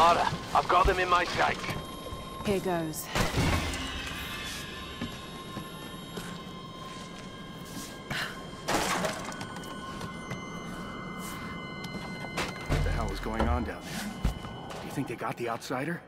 Lara, I've got them in my sight. Here goes. What the hell is going on down there? Do you think they got the outsider?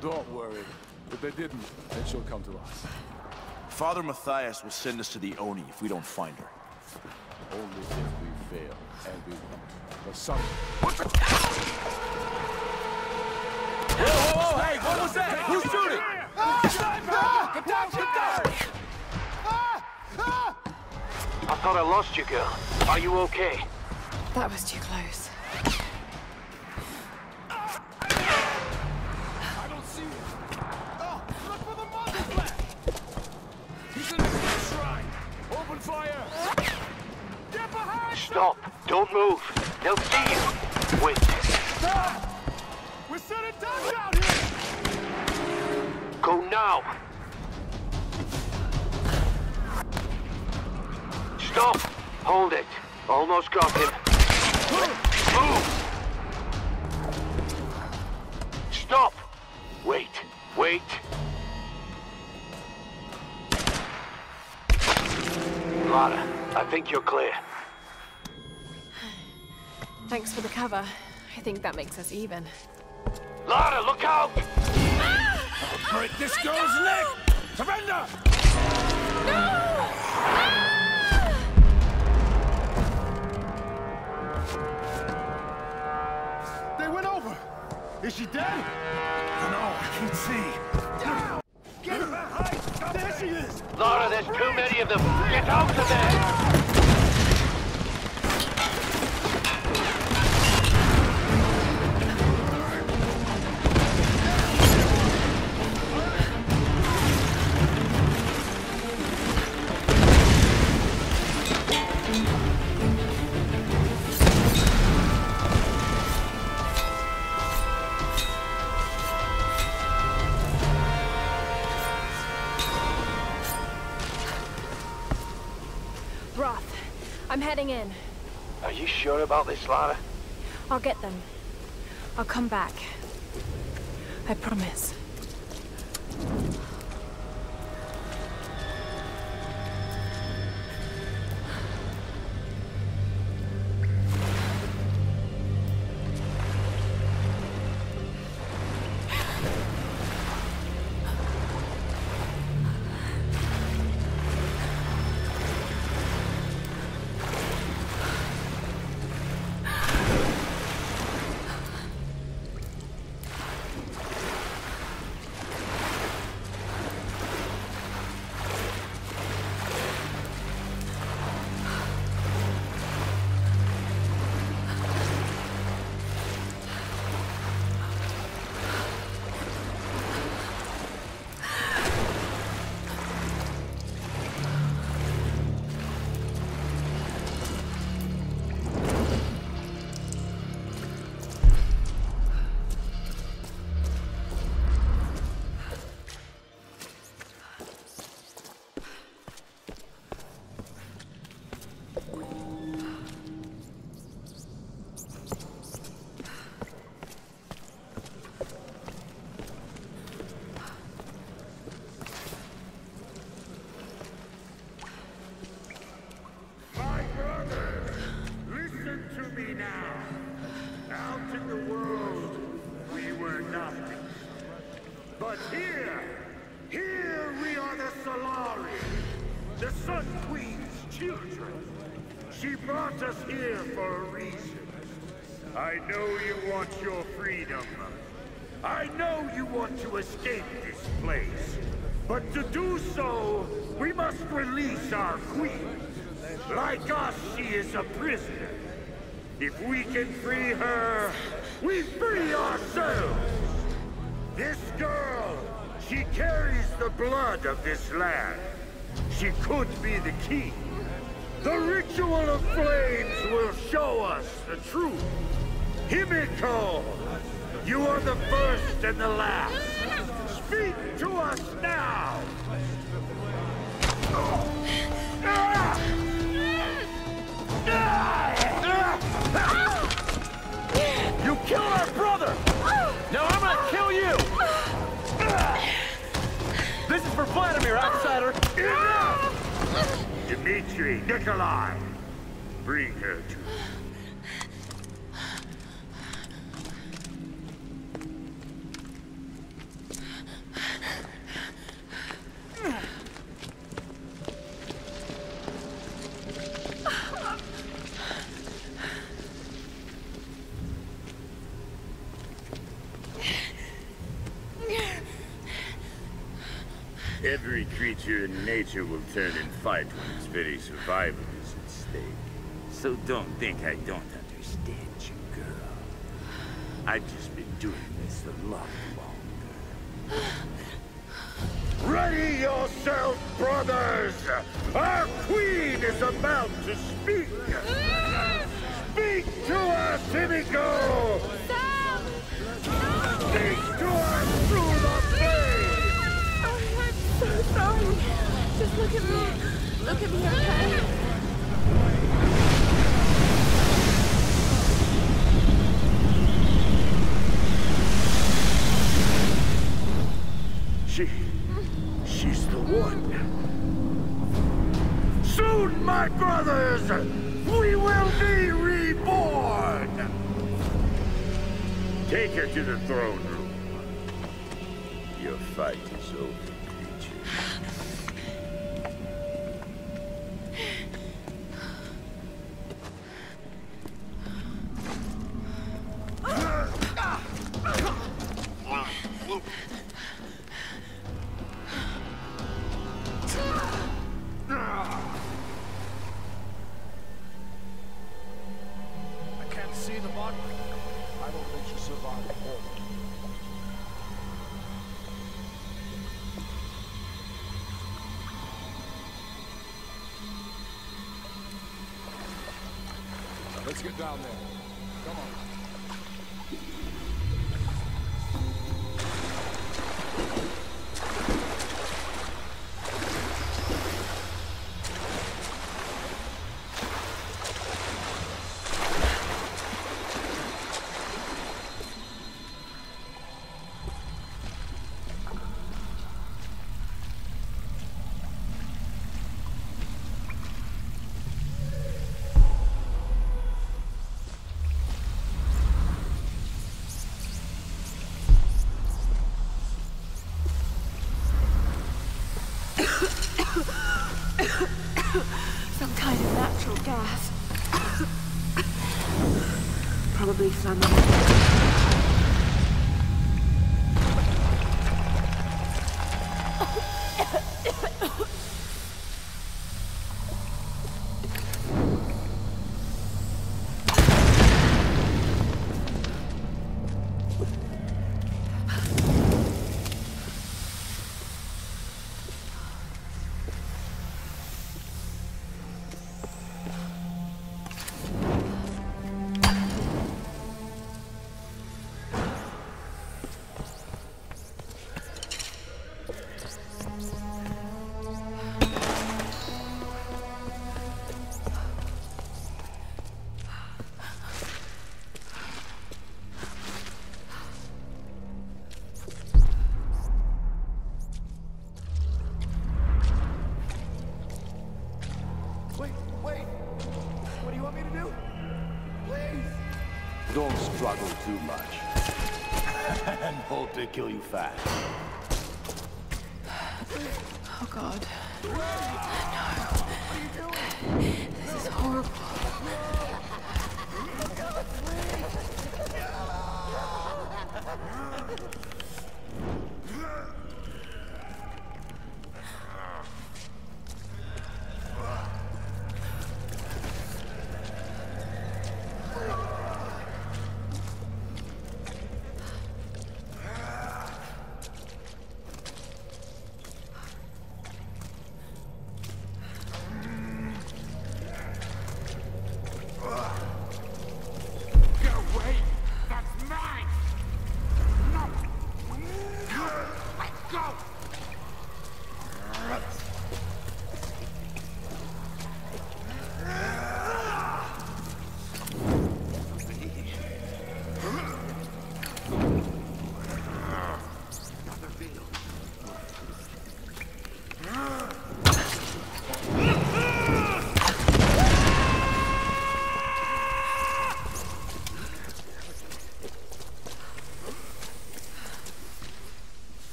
Don't worry. If they didn't, then she'll come to us. Father Matthias will send us to the Oni if we don't find her. Only if we fail, and we won't. But some... Whoa, hey, what was that? Who's shooting? Get down, get down! I thought I lost you, girl. Are you okay? That was too close. I don't see him. Oh, look for the mother flag! He's in the shrine. Open fire! Get behind! Stop! Don't move! They'll see you! Wait. Ah! We're sitting down out here! Go now! Stop! Hold it! Almost got him. Move! Stop! Wait, wait. Lara, I think you're clear. Thanks for the cover. I think that makes us even. Lara, look out! I'll break this girl's neck! Surrender! No! Ah! They went over! Is she dead? No, I can't see. Down! Get her behind! There she is! Lara, there's too many of them! Get out of there! I'm heading in. Are you sure about this, Lara? I'll get them. I'll come back. I promise. But here we are the Solari, the Sun Queen's children. She brought us here for a reason. I know you want your freedom. I know you want to escape this place. But to do so, we must release our queen. Like us, she is a prisoner. If we can free her, we free ourselves. This girl, she carries the blood of this land. She could be the key. The ritual of flames will show us the truth. Himiko, you are the first and the last. Speak to us now! You killed our brother! Vladimir, outsider! Enough! Dimitri, Nikolai! Bring her to me. Every creature in nature will turn and fight when its very survival is at stake. So don't think I don't understand you, girl. I've just been doing this a lot longer. Ready yourself, brothers! Our queen is about to speak! Speak to us, Himiko! Speak to us through the flame! I'm so sorry. Just look at me. Look at me, okay? She's the one. Soon, my brothers, we will be reborn! Take her to the throne room. Your fight is over. Let's get down there. Come on. Some kind of natural gas. Probably some... Don't struggle too much, and hope they kill you fast. Oh God, no! This is horrible.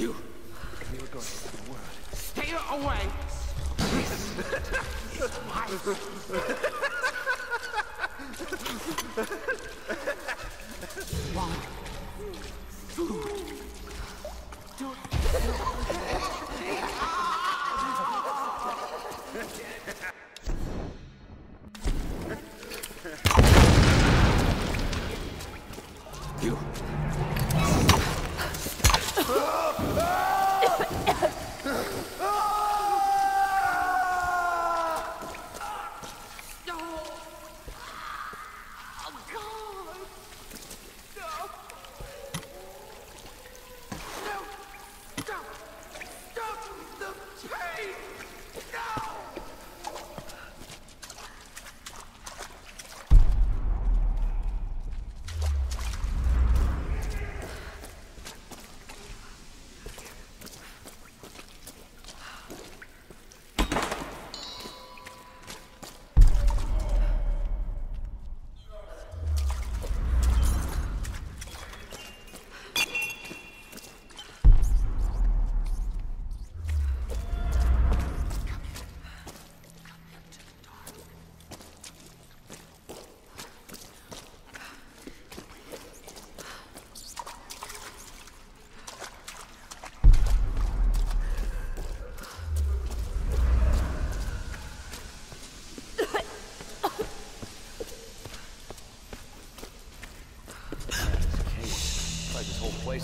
You were going to the world. Stay away! It's my You.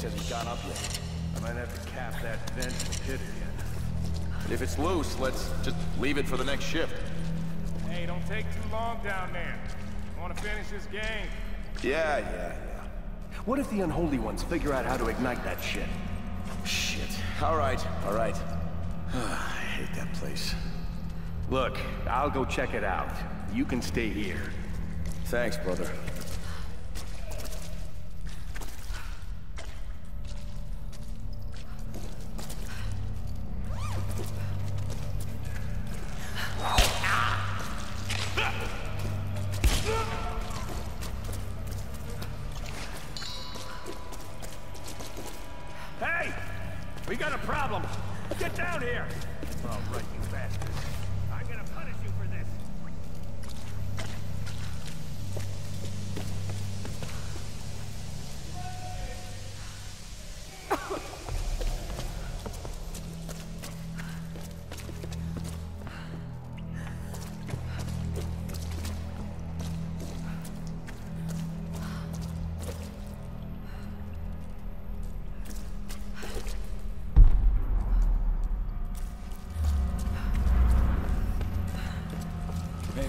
Hasn't gone up yet. I might have to cap that vent pit again. If it's loose, let's just leave it for the next shift. Hey, don't take too long down there. I want to finish this game. Yeah. What if the unholy ones figure out how to ignite that shit? Shit. All right. I hate that place. Look, I'll go check it out. You can stay here. Thanks, brother.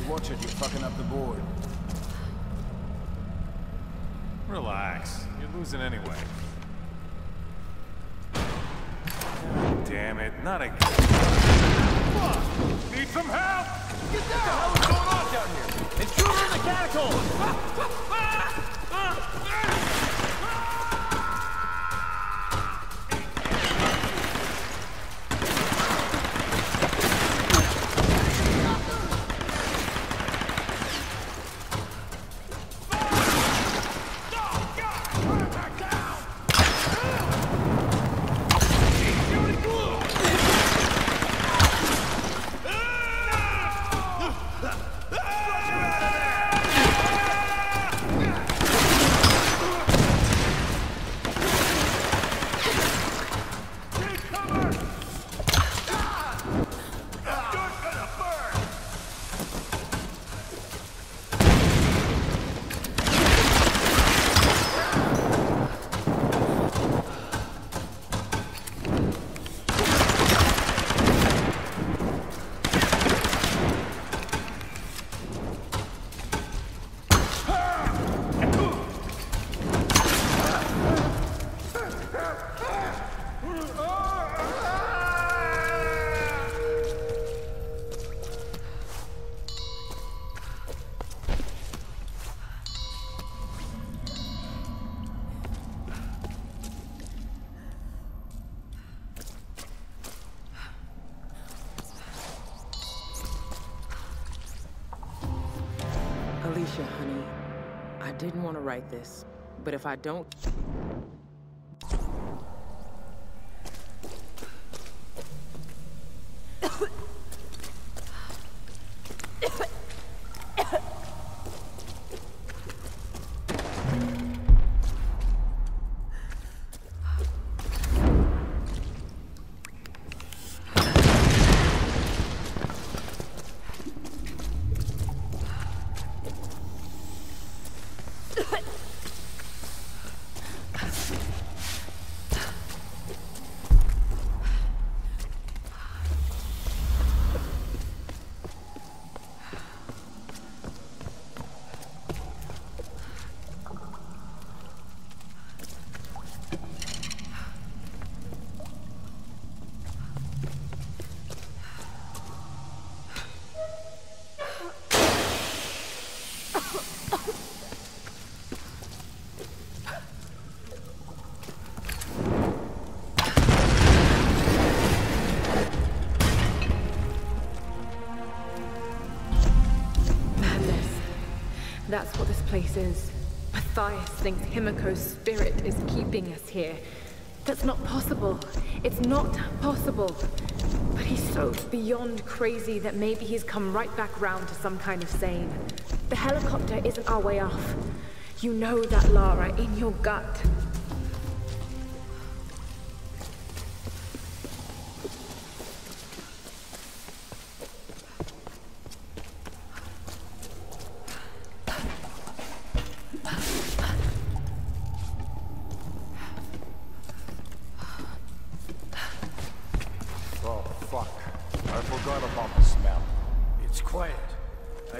Watch it, you're fucking up the board. Relax. You're losing anyway. Damn it, not again. Fuck! Need some help! Get down! What the hell is going on down here? Intruder in the catacombs! Honey, I didn't want to write this, but if I don't... that's what this place is. Matthias thinks Himiko's spirit is keeping us here. That's not possible. It's not possible. But he's so beyond crazy that maybe he's come right back round to some kind of sane. The helicopter isn't our way off. You know that, Lara, in your gut.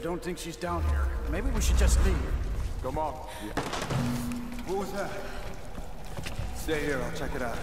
I think she's down here. Maybe we should just leave. Come on. Yeah. What was that? Stay here, I'll check it out.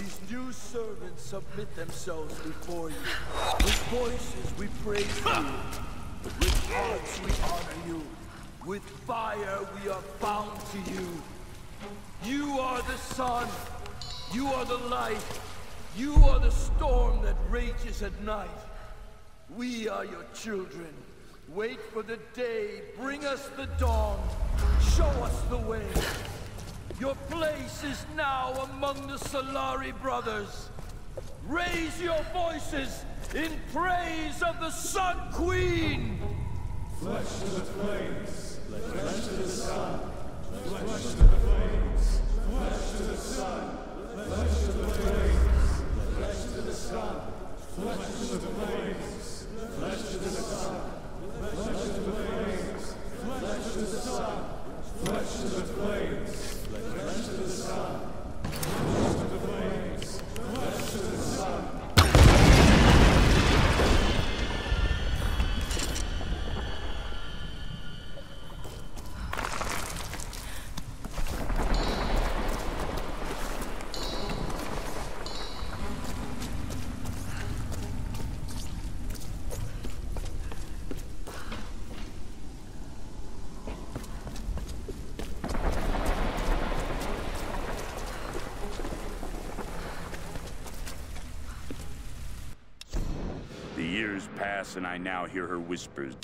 These new servants submit themselves before you. With voices we praise you. With hearts we honor you. With fire we are bound to you. You are the sun. You are the light. You are the storm that rages at night. We are your children. Wait for the day. Bring us the dawn. Show us the way. Your place is now among the Solari brothers. Raise your voices in praise of the Sun Queen! Flesh to the flames, flesh to the sun, flesh to the flames, flesh to the sun, flesh to the flames, flesh to the sun, flesh to the flames, flesh to the sun, flesh to the flames, flesh to the sun, flesh to the flames. Flesh to the sun, flesh to the flames, flesh to the sun. And I now hear her whispers.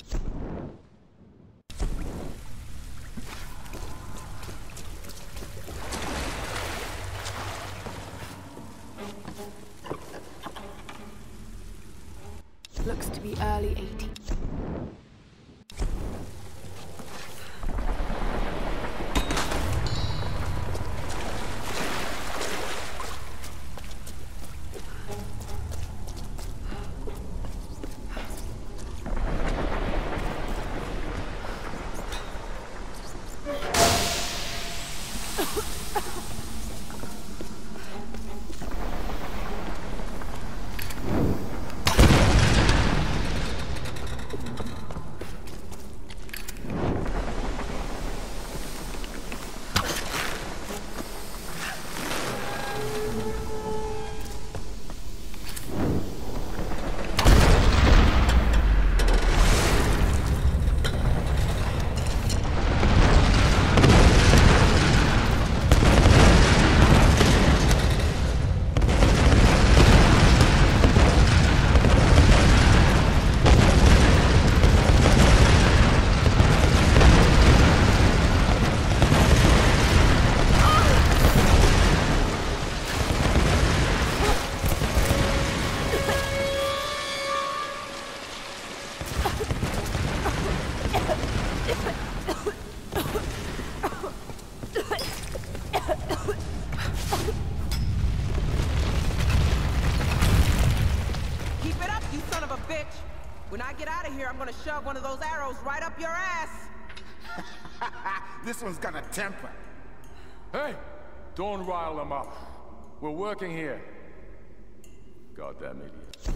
bitch. When I get out of here, I'm gonna shove one of those arrows right up your ass. This one's gonna temper. Hey, don't rile them up. We're working here. Goddamn idiot.